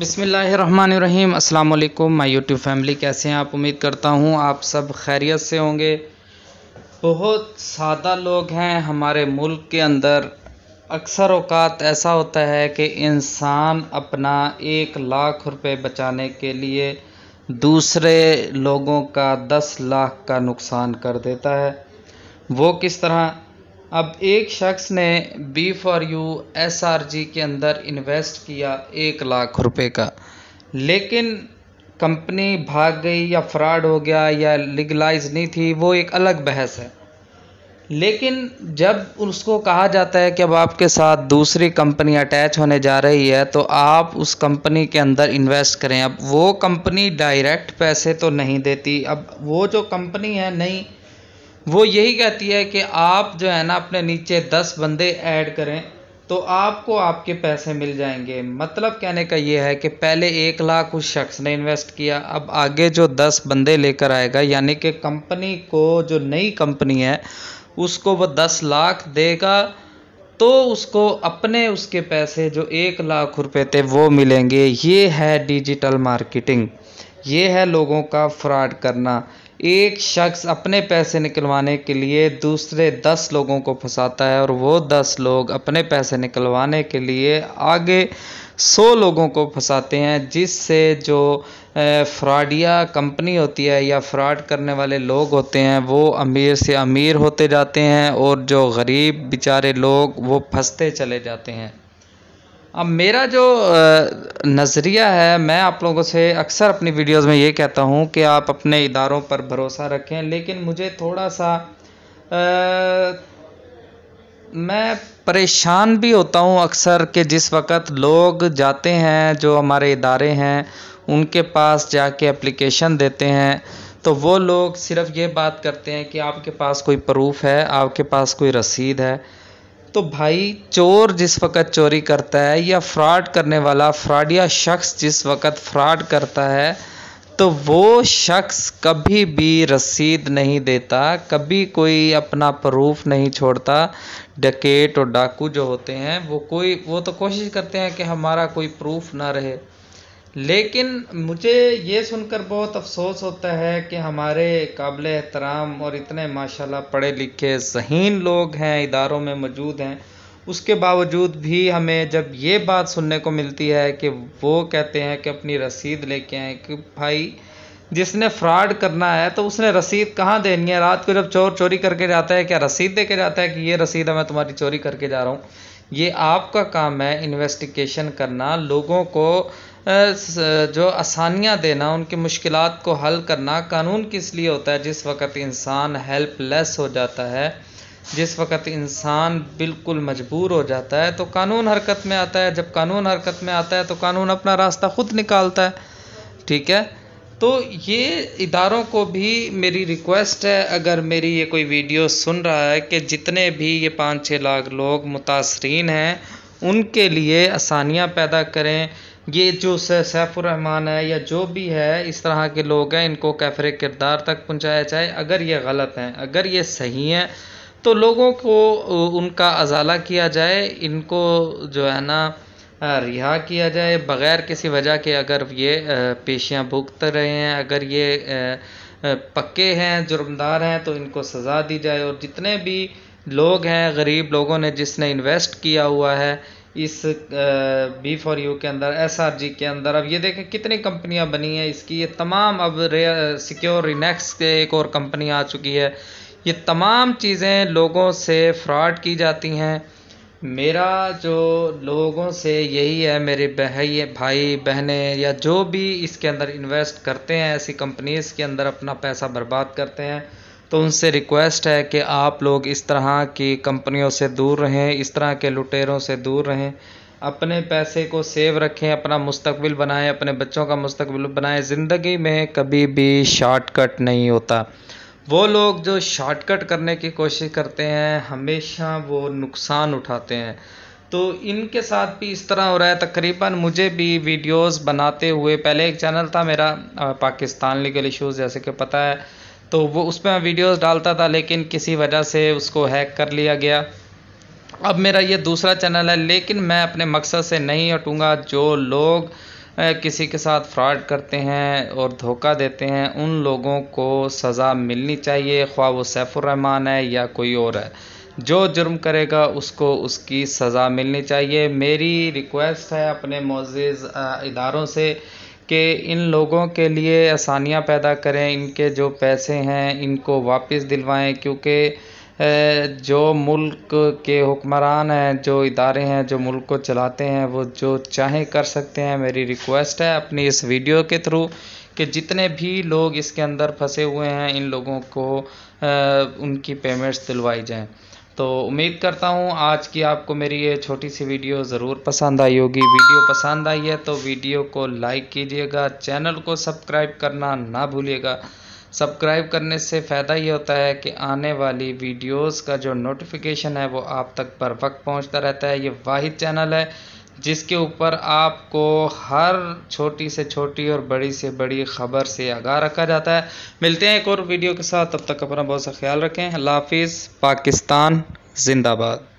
बिस्मिल्लाहिर्रहमानिर्रहीम। अस्सलाम वालेकुम माय यूट्यूब फैमिली, कैसे हैं आप? उम्मीद करता हूं आप सब खैरियत से होंगे। बहुत सादा लोग हैं हमारे मुल्क के अंदर। अक्सर औक़ात ऐसा होता है कि इंसान अपना 1 लाख रुपए बचाने के लिए दूसरे लोगों का 10 लाख का नुकसान कर देता है। वो किस तरह? अब एक शख्स ने B for YOU SRG के अंदर इन्वेस्ट किया 1 लाख रुपए का, लेकिन कंपनी भाग गई या फ्रॉड हो गया या लीगलाइज नहीं थी, वो एक अलग बहस है। लेकिन जब उसको कहा जाता है कि अब आपके साथ दूसरी कंपनी अटैच होने जा रही है तो आप उस कंपनी के अंदर इन्वेस्ट करें। अब वो कंपनी डायरेक्ट पैसे तो नहीं देती। अब वो जो कंपनी है नहीं, वो यही कहती है कि आप जो है ना अपने नीचे 10 बंदे ऐड करें तो आपको आपके पैसे मिल जाएंगे। मतलब कहने का ये है कि पहले 1 लाख उस शख्स ने इन्वेस्ट किया, अब आगे जो 10 बंदे लेकर आएगा यानी कि कंपनी को, जो नई कंपनी है उसको वो 10 लाख देगा तो उसको अपने उसके पैसे जो 1 लाख रुपए थे वो मिलेंगे। ये है डिजिटल मार्केटिंग, ये है लोगों का फ्रॉड करना। एक शख्स अपने पैसे निकलवाने के लिए दूसरे 10 लोगों को फंसाता है और वो 10 लोग अपने पैसे निकलवाने के लिए आगे 100 लोगों को फंसाते हैं, जिससे जो फ्रॉडिया कंपनी होती है या फ्रॉड करने वाले लोग होते हैं वो अमीर से अमीर होते जाते हैं और जो गरीब बेचारे लोग वो फंसते चले जाते हैं। अब मेरा जो नज़रिया है, मैं आप लोगों से अक्सर अपनी वीडियोज़ में ये कहता हूँ कि आप अपने इदारों पर भरोसा रखें, लेकिन मुझे थोड़ा सा मैं परेशान भी होता हूँ अक्सर कि जिस वक़्त लोग जाते हैं, जो हमारे इदारे हैं उनके पास जाके एप्लीकेशन देते हैं तो वो लोग सिर्फ़ ये बात करते हैं कि आपके पास कोई प्रूफ है, आपके पास कोई रसीद है। तो भाई, चोर जिस वक़्त चोरी करता है या फ्रॉड करने वाला फ्रॉडिया शख्स जिस वक़्त फ्रॉड करता है तो वो शख्स कभी भी रसीद नहीं देता, कभी कोई अपना प्रूफ नहीं छोड़ता। डकैत और डाकू जो होते हैं वो तो कोशिश करते हैं कि हमारा कोई प्रूफ ना रहे। लेकिन मुझे ये सुनकर बहुत अफसोस होता है कि हमारे काबिल एहतराम और इतने माशाल्लाह पढ़े लिखे ज़हीन लोग हैं, इदारों में मौजूद हैं, उसके बावजूद भी हमें जब ये बात सुनने को मिलती है कि वो कहते हैं कि अपनी रसीद लेके आएँ। कि भाई, जिसने फ्रॉड करना है तो उसने रसीद कहाँ देनी है? रात को जब चोर चोरी करके जाता है क्या रसीद दे के जाता है कि ये रसीद है, मैं तुम्हारी चोरी करके जा रहा हूँ? ये आपका काम है इन्वेस्टिगेशन करना, लोगों को जो आसानियाँ देना, उनकी मुश्किलात को हल करना। कानून किस लिए होता है? जिस वक़्त इंसान हेल्पलेस हो जाता है, जिस वक़्त इंसान बिल्कुल मजबूर हो जाता है तो कानून हरकत में आता है। जब कानून हरकत में आता है तो कानून अपना रास्ता खुद निकालता है। ठीक है, तो ये इदारों को भी मेरी रिक्वेस्ट है, अगर मेरी ये कोई वीडियो सुन रहा है, कि जितने भी ये 5-6 लाख लोग मुतासरीन हैं उनके लिए आसानियाँ पैदा करें। ये जो सैफ उर रहमान है या जो भी है, इस तरह के लोग हैं, इनको कैफरे किरदार तक पहुँचाया जाए। अगर ये गलत हैं, अगर ये सही हैं तो लोगों को उनका अजाला किया जाए, इनको जो है ना रिहा किया जाए बग़ैर किसी वजह के। अगर ये पेशियां भुगत रहे हैं, अगर ये पक्के हैं, जुर्मदार हैं, तो इनको सज़ा दी जाए। और जितने भी लोग हैं, गरीब लोगों ने जिसने इन्वेस्ट किया हुआ है इस B for YOU के अंदर, SRG के अंदर, अब ये देखें कितनी कंपनियां बनी हैं इसकी। ये तमाम, अब सिक्योर रिनेक्स के एक और कंपनी आ चुकी है। ये तमाम चीज़ें लोगों से फ्रॉड की जाती हैं। मेरा जो लोगों से यही है, मेरे भाई बहनें या जो भी इसके अंदर इन्वेस्ट करते हैं, ऐसी कंपनीज़ के अंदर अपना पैसा बर्बाद करते हैं, तो उनसे रिक्वेस्ट है कि आप लोग इस तरह की कंपनियों से दूर रहें, इस तरह के लुटेरों से दूर रहें, अपने पैसे को सेव रखें, अपना मुस्तकबिल बनाएं, अपने बच्चों का मुस्तकबिल बनाएं। ज़िंदगी में कभी भी शॉर्टकट नहीं होता। वो लोग जो शॉर्टकट करने की कोशिश करते हैं हमेशा वो नुकसान उठाते हैं। तो इनके साथ भी इस तरह हो रहा है। तकरीबन मुझे भी वीडियोज़ बनाते हुए, पहले एक चैनल था मेरा पाकिस्तान लीगल इशूज़, जैसे कि पता है, तो वो उस पर मैं वीडियोस डालता था, लेकिन किसी वजह से उसको हैक कर लिया गया। अब मेरा ये दूसरा चैनल है, लेकिन मैं अपने मकसद से नहीं हटूँगा। जो लोग किसी के साथ फ्रॉड करते हैं और धोखा देते हैं, उन लोगों को सज़ा मिलनी चाहिए, ख्वाह वो सैफ उर रहमान है या कोई और है। जो जुर्म करेगा उसको उसकी सज़ा मिलनी चाहिए। मेरी रिक्वेस्ट है अपने मोअज़्ज़ज़ इदारों से कि इन लोगों के लिए आसानियाँ पैदा करें, इनके जो पैसे हैं इनको वापस दिलवाएं, क्योंकि जो मुल्क के हुक्मरान हैं, जो इदारे हैं, जो मुल्क को चलाते हैं, वो जो चाहें कर सकते हैं। मेरी रिक्वेस्ट है अपनी इस वीडियो के थ्रू कि जितने भी लोग इसके अंदर फंसे हुए हैं इन लोगों को उनकी पेमेंट्स दिलवाई जाएं। तो उम्मीद करता हूं आज की आपको मेरी ये छोटी सी वीडियो ज़रूर पसंद आई होगी। वीडियो पसंद आई है तो वीडियो को लाइक कीजिएगा, चैनल को सब्सक्राइब करना ना भूलिएगा। सब्सक्राइब करने से फ़ायदा ये होता है कि आने वाली वीडियोस का जो नोटिफिकेशन है वो आप तक पर वक्त पहुंचता रहता है। ये वाहिद चैनल है जिसके ऊपर आपको हर छोटी से छोटी और बड़ी से बड़ी ख़बर से आगाह रखा जाता है। मिलते हैं एक और वीडियो के साथ, तब तक अपना बहुत सा ख्याल रखें। अल्लाह हाफिज़। पाकिस्तान जिंदाबाद।